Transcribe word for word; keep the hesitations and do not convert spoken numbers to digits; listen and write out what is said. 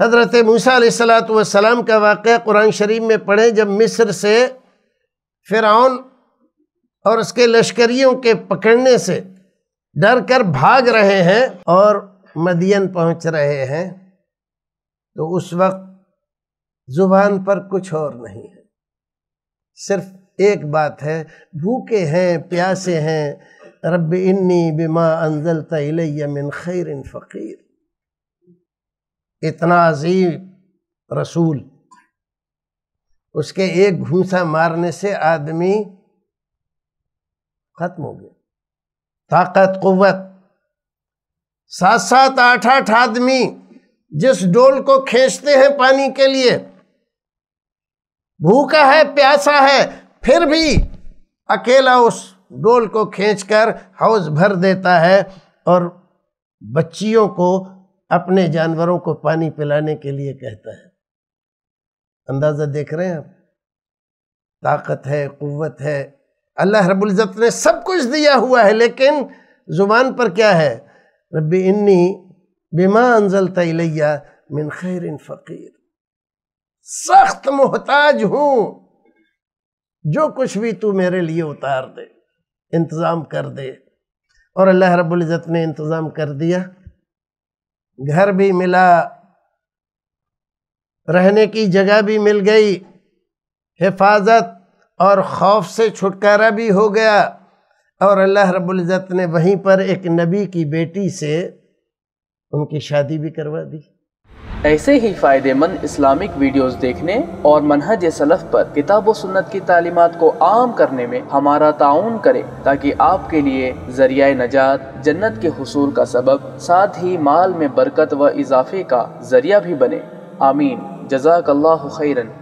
हज़रत मूसा अलैहिस्सलातु वस्सलाम का वाक़या कुरान शरीफ में पढ़ें, जब मिस्र से फिराउन और उसके लश्करियों के पकड़ने से डर कर भाग रहे हैं और मदियन पहुंच रहे हैं, तो उस वक्त ज़ुबान पर कुछ और नहीं है, सिर्फ एक बात है, भूखे हैं, प्यासे हैं, रब्बी इन्नी बिमा अंज़लता इलैया मिन खैरिन फ़क़ीर। इतना अज़ीम रसूल, उसके एक घूंसा मारने से आदमी खत्म हो गया, ताकत क़ुव्वत। सात सात आठ आठ आदमी जिस डोल को खींचते हैं पानी के लिए, भूखा है, प्यासा है, फिर भी अकेला उस डोल को खींचकर हौज भर देता है और बच्चियों को, अपने जानवरों को पानी पिलाने के लिए कहता है। अंदाज़ा देख रहे हैं आप, ताकत है, क़ुव्वत है, अल्लाह रब्बुल इज़्ज़त ने सब कुछ दिया हुआ है, लेकिन ज़ुबान पर क्या है, रब्बी इन्नी बिमा अंज़लता इलैया मिन खैरिन फ़क़ीर। सख्त मोहताज हूँ, जो कुछ भी तू मेरे लिए उतार दे, इंतज़ाम कर दे। और अल्लाह रब्बुल इज़्ज़त ने इंतज़ाम कर दिया, घर भी मिला, रहने की जगह भी मिल गई, हिफाजत और खौफ से छुटकारा भी हो गया। और अल्लाह रब्बुल इज़्ज़त ने वहीं पर एक नबी की बेटी से उनकी शादी भी करवा दी। ऐसे ही फ़ायदेमंद इस्लामिक वीडियोस देखने और मनहज-ए-सलफ़ पर किताब व सुन्नत की तालीमात को आम करने में हमारा ताउन करें, ताकि आपके लिए ज़रिया नजात, जन्नत के हुसूल का सबब, साथ ही माल में बरकत व इजाफे का ज़रिया भी बने। आमीन। जज़ाकल्लाहु खैरन।